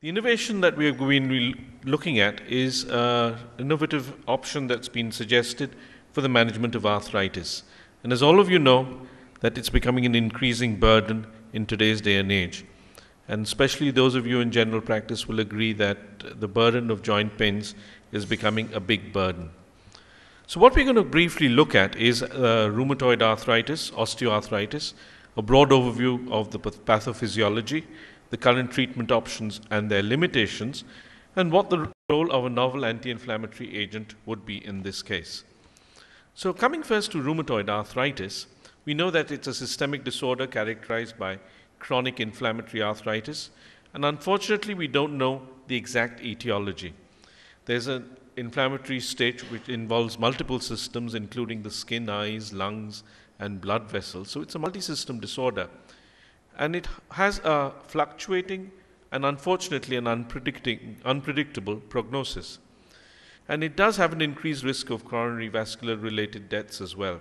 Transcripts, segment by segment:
The innovation that we're going to be looking at is an innovative option that's been suggested for the management of arthritis. And as all of you know, that it's becoming an increasing burden in today's day and age. And especially those of you in general practice will agree that the burden of joint pains is becoming a big burden. So what we're going to briefly look at is rheumatoid arthritis, osteoarthritis, a broad overview of the pathophysiology, the current treatment options and their limitations, and what the role of a novel anti-inflammatory agent would be in this case. So coming first to rheumatoid arthritis, we know that it's a systemic disorder characterized by chronic inflammatory arthritis, and unfortunately we don't know the exact etiology. There's an inflammatory state which involves multiple systems, including the skin, eyes, lungs, and blood vessels. So it's a multi-system disorder. And it has a fluctuating and unfortunately an unpredictable prognosis. And it does have an increased risk of coronary vascular related deaths as well.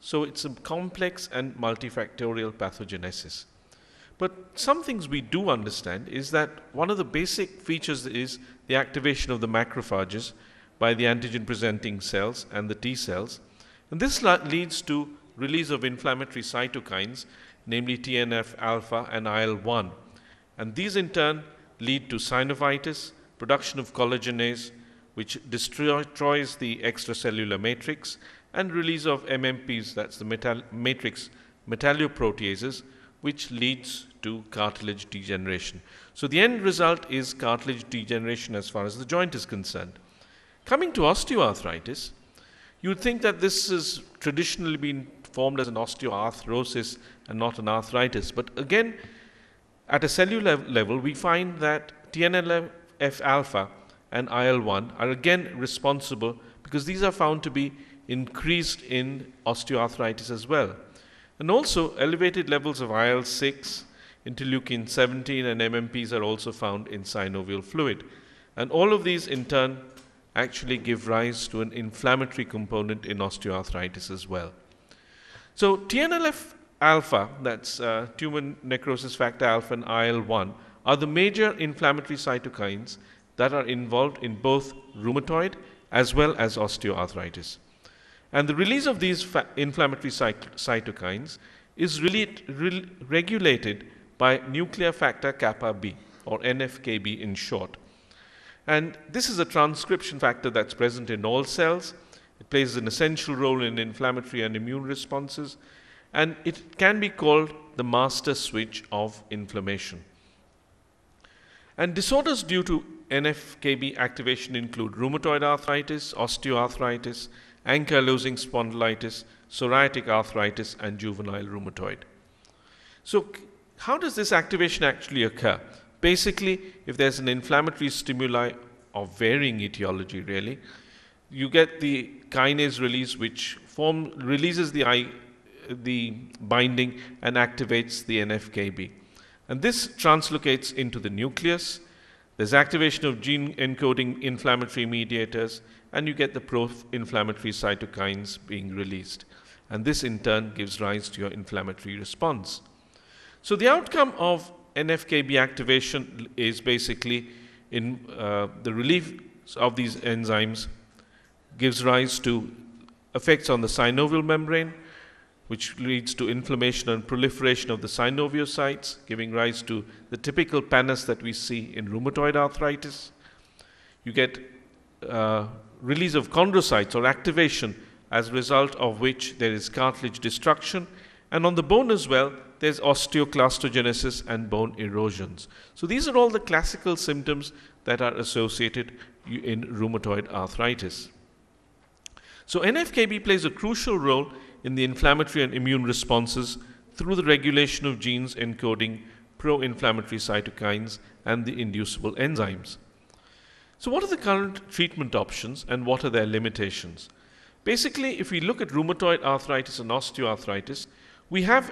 So it's a complex and multifactorial pathogenesis. But some things we do understand is that one of the basic features is the activation of the macrophages by the antigen presenting cells and the T cells. And this leads to release of inflammatory cytokines, namely TNF-alpha and IL-1. And these in turn lead to synovitis, production of collagenase, which destroys the extracellular matrix, and release of MMPs, that's the matrix metalloproteases, which leads to cartilage degeneration. So the end result is cartilage degeneration as far as the joint is concerned. Coming to osteoarthritis, you would think that this has traditionally been formed as an osteoarthrosis and not an arthritis. But again, at a cellular level, we find that TNF-alpha and IL-1 are again responsible because these are found to be increased in osteoarthritis as well. And also, elevated levels of IL-6, interleukin-17, and MMPs are also found in synovial fluid. And all of these, in turn, actually give rise to an inflammatory component in osteoarthritis as well. So TNF-alpha, that's tumor necrosis factor alpha, and IL-1 are the major inflammatory cytokines that are involved in both rheumatoid as well as osteoarthritis. And the release of these inflammatory cytokines is really regulated by nuclear factor kappa B, or NFkB in short. And this is a transcription factor that's present in all cells. It plays an essential role in inflammatory and immune responses, and it can be called the master switch of inflammation. And disorders due to NFkB activation include rheumatoid arthritis, osteoarthritis, ankylosing spondylitis, psoriatic arthritis, and juvenile rheumatoid. So how does this activation actually occur? Basically, if there's an inflammatory stimuli of varying etiology, really, you get the kinase release, which releases the binding and activates the NFkB. And this translocates into the nucleus. There's activation of gene encoding inflammatory mediators, and you get the pro-inflammatory cytokines being released. And this in turn gives rise to your inflammatory response. So the outcome of NFkB activation is basically in the relief of these enzymes gives rise to effects on the synovial membrane, which leads to inflammation and proliferation of the synoviocytes, giving rise to the typical pannus that we see in rheumatoid arthritis. You get release of chondrocytes or activation, as a result of which there is cartilage destruction. And on the bone as well, there's osteoclastogenesis and bone erosions. So these are all the classical symptoms that are associated in rheumatoid arthritis. So NFkB plays a crucial role in the inflammatory and immune responses through the regulation of genes encoding pro-inflammatory cytokines and the inducible enzymes. So what are the current treatment options and what are their limitations? Basically, if we look at rheumatoid arthritis and osteoarthritis, we have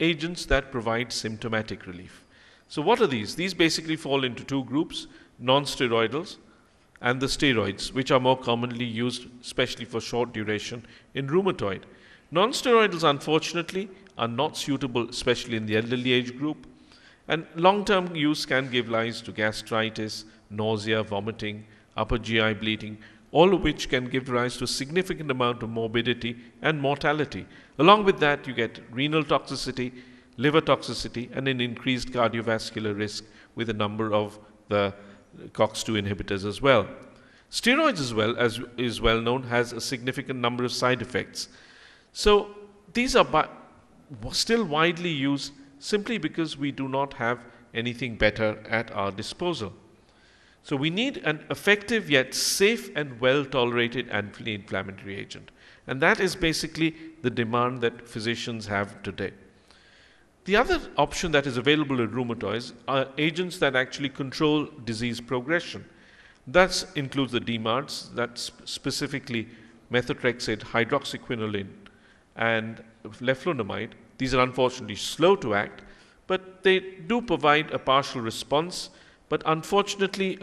agents that provide symptomatic relief. So what are these? These basically fall into two groups, non-steroidals and the steroids, which are more commonly used, especially for short duration in rheumatoid. Non-steroidals, unfortunately, are not suitable, especially in the elderly age group, And long-term use can give rise to gastritis, nausea, vomiting, upper GI bleeding, all of which can give rise to a significant amount of morbidity and mortality. Along with that, you get renal toxicity, liver toxicity, and an increased cardiovascular risk with a number of the COX-2 inhibitors as well. Steroids, as well, as is well known, has a significant number of side effects. So these are still widely used simply because we do not have anything better at our disposal. So we need an effective yet safe and well-tolerated anti-inflammatory agent. And that is basically the demand that physicians have today. The other option that is available in rheumatoids are agents that actually control disease progression. That includes the DMARDs, that's specifically methotrexate, hydroxyquinoline, and leflunomide. These are unfortunately slow to act, but they do provide a partial response. But unfortunately,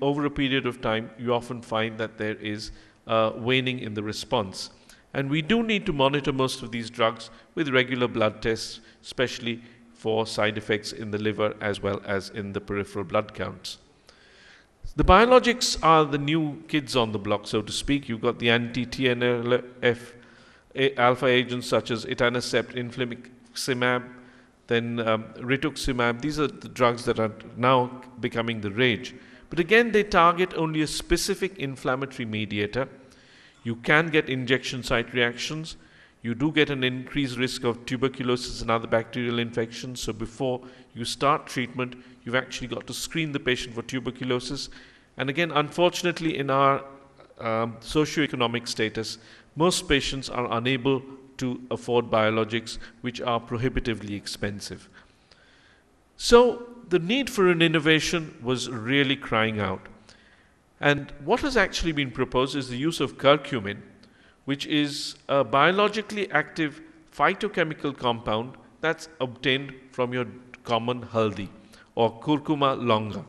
over a period of time, you often find that there is waning in the response. And we do need to monitor most of these drugs with regular blood tests, especially for side effects in the liver as well as in the peripheral blood counts. The biologics are the new kids on the block, so to speak. You've got the anti-TNF-alpha agents such as etanercept, infliximab, then rituximab. These are the drugs that are now becoming the rage. But again, they target only a specific inflammatory mediator. You can get injection site reactions. You do get an increased risk of tuberculosis and other bacterial infections. So before you start treatment, you've actually got to screen the patient for tuberculosis. And again, unfortunately, in our socioeconomic status, most patients are unable to afford biologics, which are prohibitively expensive. So the need for an innovation was really crying out. And what has actually been proposed is the use of curcumin, which is a biologically active phytochemical compound that's obtained from your common haldi or curcuma longa.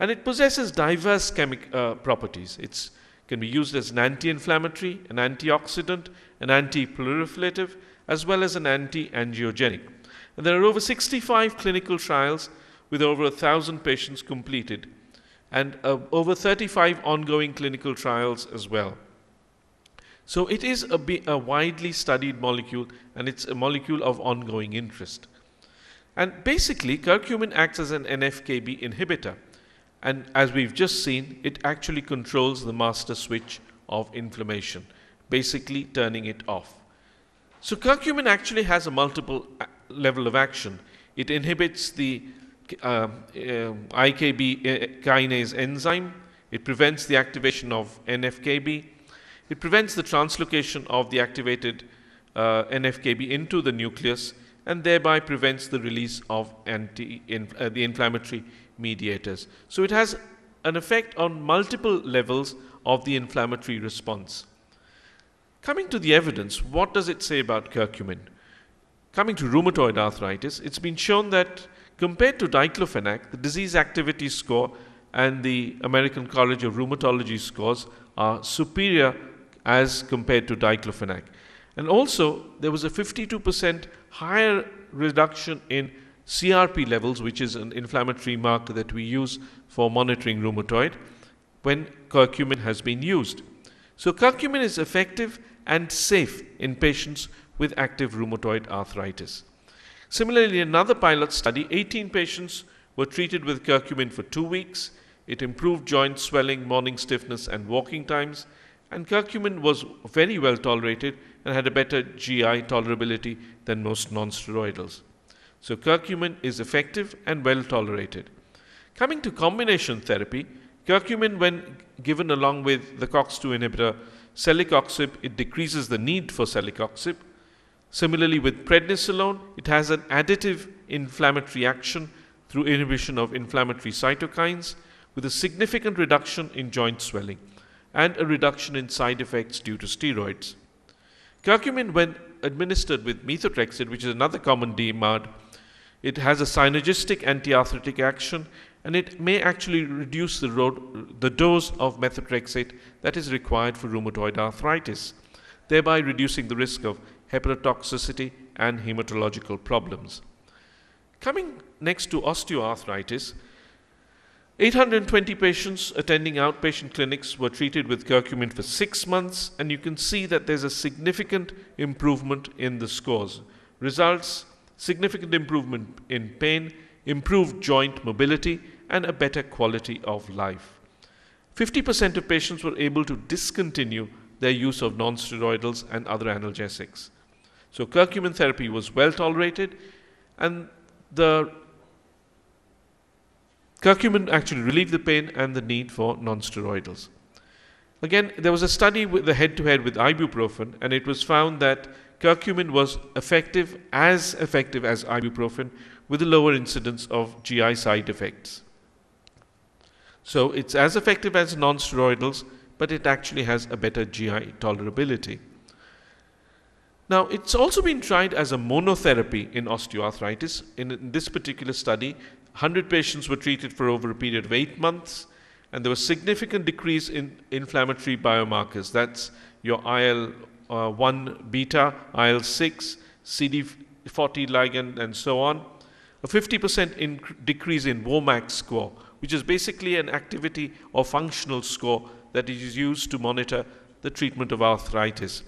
And it possesses diverse properties. It can be used as an anti-inflammatory, an antioxidant, an anti-proliferative, as well as an anti-angiogenic. And there are over 65 clinical trials with over 1,000 patients completed and over 35 ongoing clinical trials as well. So it is a widely studied molecule, and it's a molecule of ongoing interest. And basically, curcumin acts as an NFkB inhibitor. And as we've just seen, it actually controls the master switch of inflammation, basically turning it off. So curcumin actually has a multiple level of action. It inhibits the IKB kinase enzyme. It prevents the activation of NFkB. It prevents the translocation of the activated NFkB into the nucleus, and thereby prevents the release of the inflammatory mediators. So it has an effect on multiple levels of the inflammatory response. Coming to the evidence, what does it say about curcumin? Coming to rheumatoid arthritis, it's been shown that compared to diclofenac, the disease activity score and the American College of Rheumatology scores are superior as compared to diclofenac. And also, there was a 52% higher reduction in CRP levels, which is an inflammatory marker that we use for monitoring rheumatoid, when curcumin has been used. So curcumin is effective and safe in patients with active rheumatoid arthritis. Similarly, in another pilot study, 18 patients were treated with curcumin for 2 weeks. It improved joint swelling, morning stiffness, and walking times. And curcumin was very well tolerated and had a better GI tolerability than most non-steroidals. So curcumin is effective and well tolerated. Coming to combination therapy, curcumin, when given along with the COX-2 inhibitor celecoxib, it decreases the need for celecoxib. Similarly, with prednisolone, it has an additive inflammatory action through inhibition of inflammatory cytokines with a significant reduction in joint swelling and a reduction in side effects due to steroids. Curcumin, when administered with methotrexate, which is another common DMARD, it has a synergistic anti-arthritic action, and it may actually reduce the dose of methotrexate that is required for rheumatoid arthritis, thereby reducing the risk of hepatotoxicity and hematological problems. Coming next to osteoarthritis, 820 patients attending outpatient clinics were treated with curcumin for 6 months, and you can see that there's a significant improvement in the scores. Results: significant improvement in pain, improved joint mobility, and a better quality of life. 50% of patients were able to discontinue their use of nonsteroidals and other analgesics. So curcumin therapy was well tolerated, and the curcumin actually relieved the pain and the need for nonsteroidals. Again, there was a study with the head-to-head with ibuprofen, and it was found that curcumin was effective as ibuprofen with a lower incidence of GI side effects. So it's as effective as nonsteroidals, but it actually has a better GI tolerability. Now, it's also been tried as a monotherapy in osteoarthritis. In this particular study, 100 patients were treated for over a period of 8 months, and there was significant decrease in inflammatory biomarkers. That's your IL-1 beta, IL-6, CD40 ligand, and so on. A 50% decrease in WOMAC score, which is basically an activity or functional score that is used to monitor the treatment of arthritis.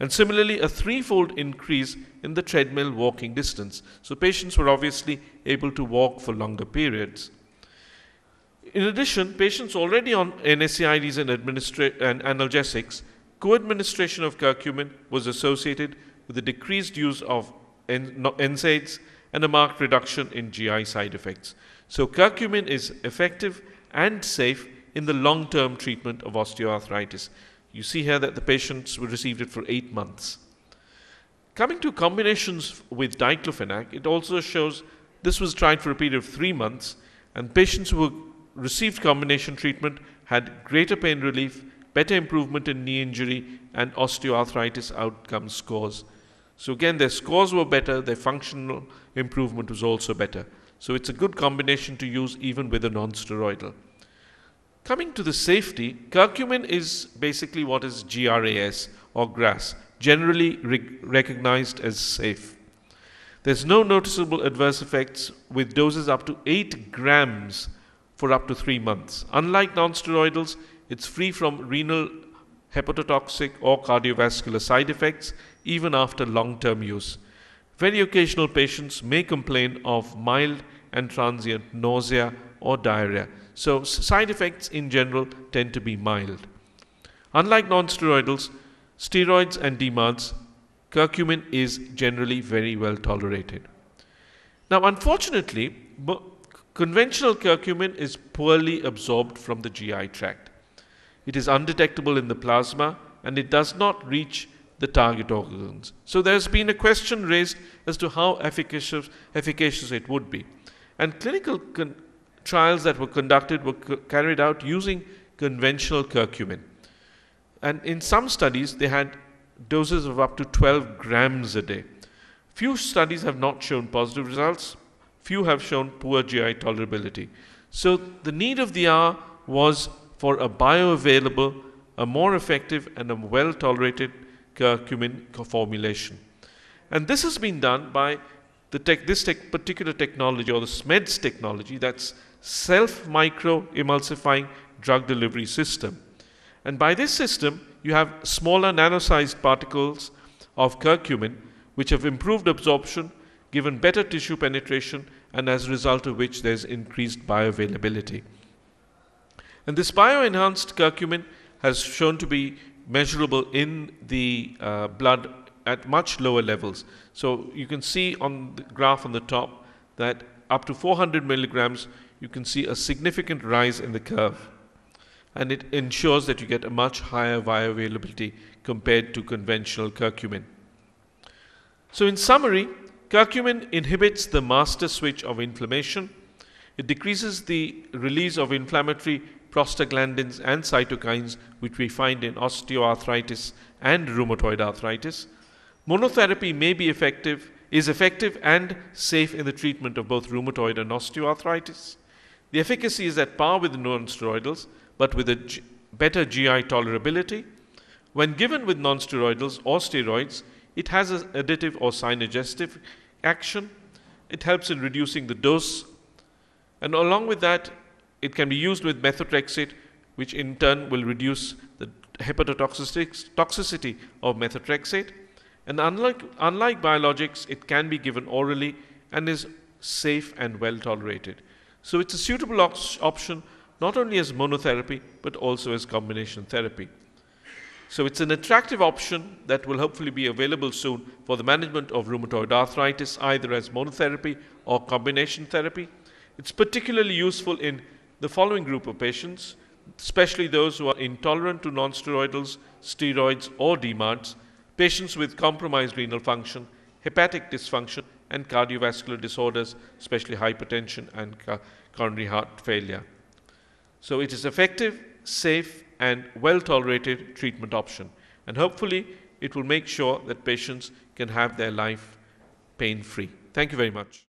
And similarly, a 3-fold increase in the treadmill walking distance. So patients were obviously able to walk for longer periods. In addition, patients already on NSAIDs and analgesics, co-administration of curcumin was associated with a decreased use of NSAIDs and a marked reduction in GI side effects. So curcumin is effective and safe in the long-term treatment of osteoarthritis. You see here that the patients received it for 8 months. Coming to combinations with diclofenac, it also shows this was tried for a period of 3 months, and patients who received combination treatment had greater pain relief, better improvement in knee injury, and osteoarthritis outcome scores. So again, their scores were better, their functional improvement was also better. So it's a good combination to use even with a non-steroidal. Coming to the safety, curcumin is basically what is GRAS or GRAS, generally recognized as safe. There's no noticeable adverse effects with doses up to 8 grams for up to 3 months. Unlike nonsteroidals, it's free from renal, hepatotoxic, or cardiovascular side effects even after long-term use. Very occasional patients may complain of mild and transient nausea or diarrhea. So side effects in general tend to be mild. Unlike nonsteroidals, steroids and DMARDs, curcumin is generally very well tolerated. Now, unfortunately, conventional curcumin is poorly absorbed from the GI tract. It is undetectable in the plasma, and it does not reach the target organs. So there's been a question raised as to how efficacious it would be. And clinical trials that were conducted were carried out using conventional curcumin. And in some studies, they had doses of up to 12 grams a day. Few studies have not shown positive results. Few have shown poor GI tolerability. So the need of the hour was for a bioavailable, a more effective, and a well-tolerated curcumin formulation. And this has been done by this particular technology, or the SMEDS technology, that's self-micro-emulsifying drug delivery system. And by this system, you have smaller nano-sized particles of curcumin, which have improved absorption, given better tissue penetration, and as a result of which there's increased bioavailability. And this bioenhanced curcumin has shown to be measurable in the blood at much lower levels. So you can see on the graph on the top that up to 400 milligrams, you can see a significant rise in the curve. And it ensures that you get a much higher bioavailability compared to conventional curcumin. So in summary, curcumin inhibits the master switch of inflammation. It decreases the release of inflammatory prostaglandins and cytokines, which we find in osteoarthritis and rheumatoid arthritis. Monotherapy is effective and safe in the treatment of both rheumatoid and osteoarthritis. The efficacy is at par with nonsteroidals, but with a better GI tolerability. When given with nonsteroidals or steroids, it has an additive or synergistic action. It helps in reducing the dose, and along with that it can be used with methotrexate, which in turn will reduce the hepatotoxicity of methotrexate. And unlike biologics, it can be given orally and is safe and well tolerated. So it's a suitable option not only as monotherapy but also as combination therapy. So it's an attractive option that will hopefully be available soon for the management of rheumatoid arthritis, either as monotherapy or combination therapy. It's particularly useful in the following group of patients, especially those who are intolerant to nonsteroidals, steroids or DMARDs, patients with compromised renal function, hepatic dysfunction and cardiovascular disorders, especially hypertension and coronary heart failure. So it is effective, safe and well-tolerated treatment option, and hopefully it will make sure that patients can have their life pain-free. Thank you very much.